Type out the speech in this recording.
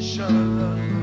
Sha-la-la, sha-la-la.